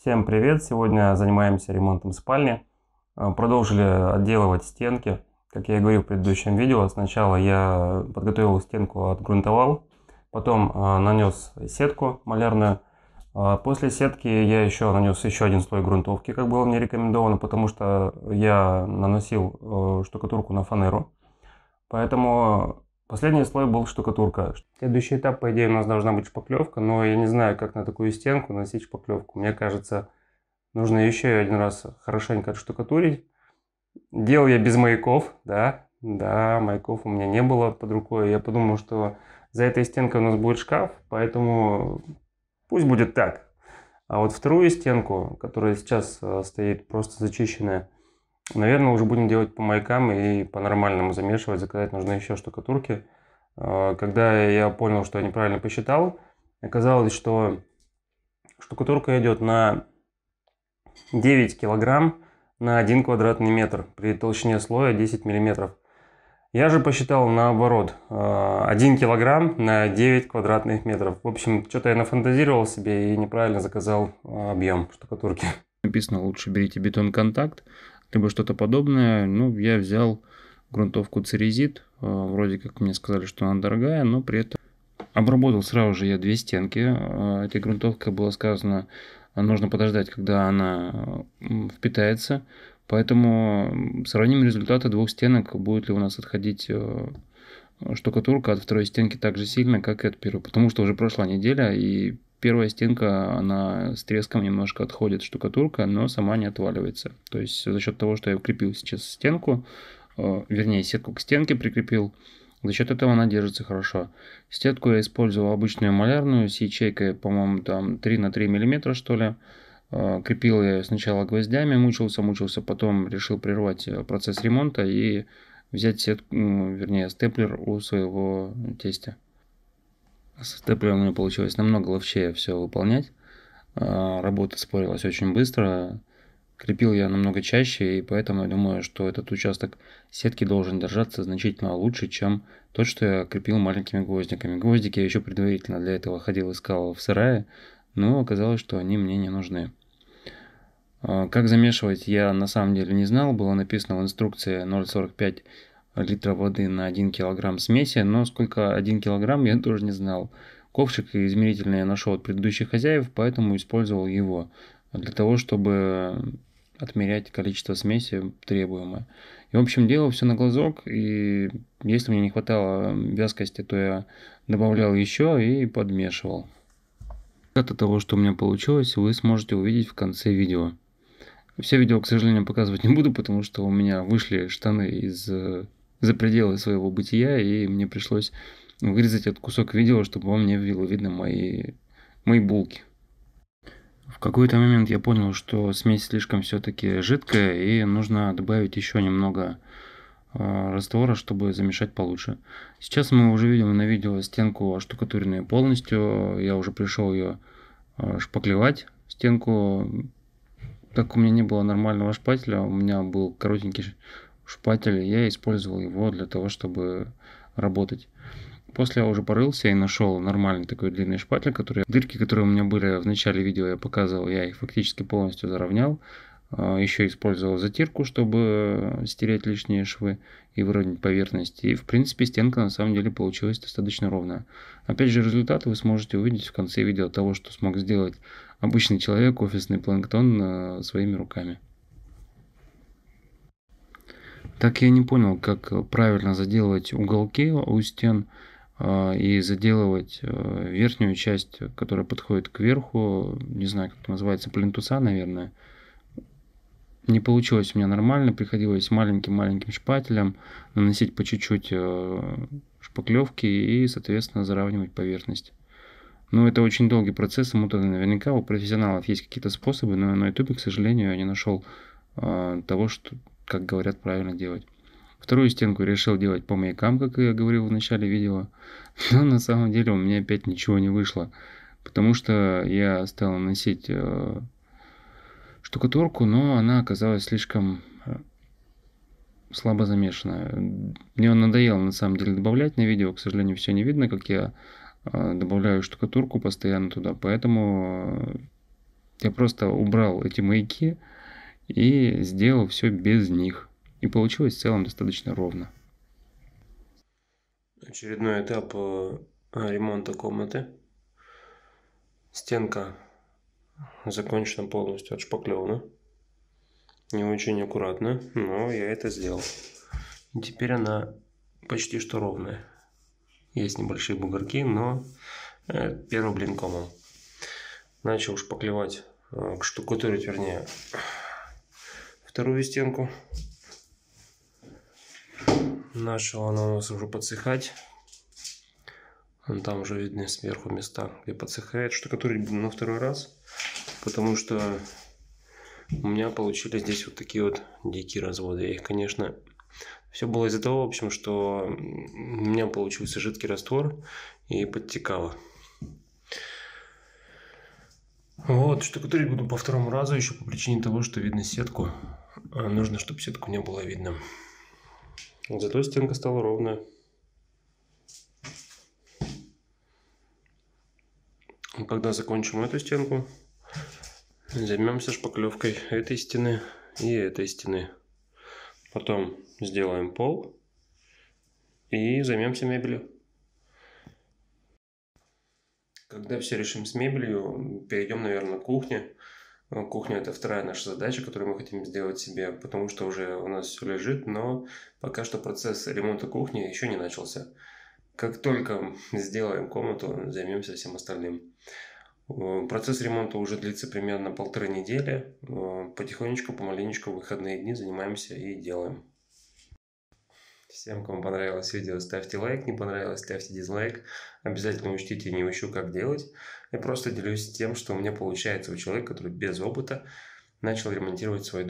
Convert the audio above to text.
Всем привет! Сегодня занимаемся ремонтом спальни. Продолжили отделывать стенки. Как я и говорил в предыдущем видео, сначала я подготовил стенку, отгрунтовал, потом нанес сетку малярную. После сетки я еще нанес еще один слой грунтовки, как было мне рекомендовано, потому что я наносил штукатурку на фанеру. Поэтому последний слой был штукатурка. Следующий этап, по идее, у нас должна быть шпаклевка, но я не знаю, как на такую стенку наносить шпаклевку. Мне кажется, нужно еще один раз хорошенько отштукатурить. Делал я без маяков, да, маяков у меня не было под рукой. Я подумал, что за этой стенкой у нас будет шкаф, поэтому пусть будет так. А вот вторую стенку, которая сейчас стоит просто зачищенная, наверное, уже будем делать по маякам и по-нормальному замешивать. Заказать нужно еще штукатурки. Когда я понял, что я неправильно посчитал, оказалось, что штукатурка идет на 9 килограмм на 1 квадратный метр при толщине слоя 10 миллиметров. Я же посчитал наоборот. 1 килограмм на 9 квадратных метров. В общем, что-то я нафантазировал себе и неправильно заказал объем штукатурки. Написано, лучше берите бетон-контакт, либо что-то подобное. Ну, я взял грунтовку Церезит. Вроде как мне сказали, что она дорогая, но при этом обработал сразу же я две стенки. Этой грунтовкой было сказано, нужно подождать, когда она впитается. Поэтому сравним результаты двух стенок, будет ли у нас отходить штукатурка от второй стенки так же сильно, как и от первой. Потому что уже прошла неделя, и первая стенка, она с треском немножко отходит, штукатурка, но сама не отваливается. То есть за счет того, что я укрепил сейчас стенку, вернее сетку к стенке прикрепил, за счет этого она держится хорошо. Сетку я использовал обычную малярную с ячейкой, по-моему, там 3 на 3 миллиметра, что ли. Крепил я сначала гвоздями, мучился, потом решил прервать процесс ремонта и взять сетку, вернее степлер у своего тестя. С степлером у меня получилось намного ловчее все выполнять. Работа спорилась очень быстро. Крепил я намного чаще, и поэтому я думаю, что этот участок сетки должен держаться значительно лучше, чем тот, что я крепил маленькими гвоздиками. Гвоздики я еще предварительно для этого ходил искал в сарае, но оказалось, что они мне не нужны. Как замешивать, я на самом деле не знал. Было написано в инструкции 0,45 литра воды на 1 килограмм смеси, но сколько 1 килограмм я тоже не знал. Ковшик измерительный я нашел от предыдущих хозяев, поэтому использовал его для того, чтобы отмерять количество смеси требуемое. И, в общем, делал все на глазок, и если мне не хватало вязкости, то я добавлял еще и подмешивал. Результаты того, что у меня получилось, вы сможете увидеть в конце видео. Все видео, к сожалению, показывать не буду, потому что у меня вышли штаны за пределы своего бытия, и мне пришлось вырезать этот кусок видео, чтобы вам не было видно мои булки. В какой-то момент я понял, что смесь слишком все-таки жидкая, и нужно добавить еще немного раствора, чтобы замешать получше. Сейчас мы уже видим на видео стенку оштукатуренную полностью. Я уже пришел ее шпаклевать, стенку. Так у меня не было нормального шпателя, у меня был коротенький шпатель, я использовал его для того, чтобы работать. После я уже порылся и нашел нормальный такой длинный шпатель, дырки, которые у меня были в начале видео, я показывал, я их фактически полностью заровнял. Еще использовал затирку, чтобы стереть лишние швы и выровнять поверхность. И в принципе стенка на самом деле получилась достаточно ровная. Опять же, результаты вы сможете увидеть в конце видео того, что смог сделать обычный человек, офисный планктон, своими руками. Так я не понял, как правильно заделывать уголки у стен и заделывать верхнюю часть, которая подходит к верху, не знаю, как это называется, плинтуса, наверное. Не получилось у меня нормально, приходилось маленьким шпателем наносить по чуть-чуть шпаклевки и, соответственно, заравнивать поверхность. Но это очень долгий процесс, ему тогда наверняка у профессионалов есть какие-то способы, но на YouTube, к сожалению, я не нашел того, что, как говорят, правильно делать. Вторую стенку решил делать по маякам, как я говорил в начале видео, но на самом деле у меня опять ничего не вышло, потому что я стал наносить штукатурку, но она оказалась слишком слабо замешанная. Мне надоело на самом деле добавлять на видео, к сожалению, все не видно, как я добавляю штукатурку постоянно туда, поэтому Я просто убрал эти маяки и сделал все без них. И получилось в целом достаточно ровно. Очередной этап ремонта комнаты. Стенка закончена полностью, отшпаклевана. Не очень аккуратно, но я это сделал. Теперь она почти что ровная. Есть небольшие бугорки, но первым блинком он. Начал шпаклевать, штукатурить, вернее, вторую стенку. Начала она у нас уже подсыхать. Вон там уже видны сверху места, где подсыхает. Штукатурить буду на второй раз, потому что у меня получились здесь вот такие вот дикие разводы. Я их, конечно... Все было из-за того, в общем, что у меня получился жидкий раствор и подтекало. Вот, штукатурить буду по второму разу еще по причине того, что видно сетку. Нужно, чтобы сетку не было видно. Зато стенка стала ровная. Когда закончим эту стенку, займемся шпаклевкой этой стены и этой стены. Потом сделаем пол и займемся мебелью. Когда все решим с мебелью, перейдем, наверное, к кухне. Кухня — это вторая наша задача, которую мы хотим сделать себе, потому что уже у нас все лежит, но пока что процесс ремонта кухни еще не начался. Как только сделаем комнату, займемся всем остальным. Процесс ремонта уже длится примерно 1,5 недели. Потихонечку, помаленечку в выходные дни занимаемся и делаем. Всем, кому понравилось видео, ставьте лайк. Не понравилось, ставьте дизлайк. Обязательно учтите, не учу, как делать. Я просто делюсь тем, что у меня получается у человека, который без опыта начал ремонтировать свой дом.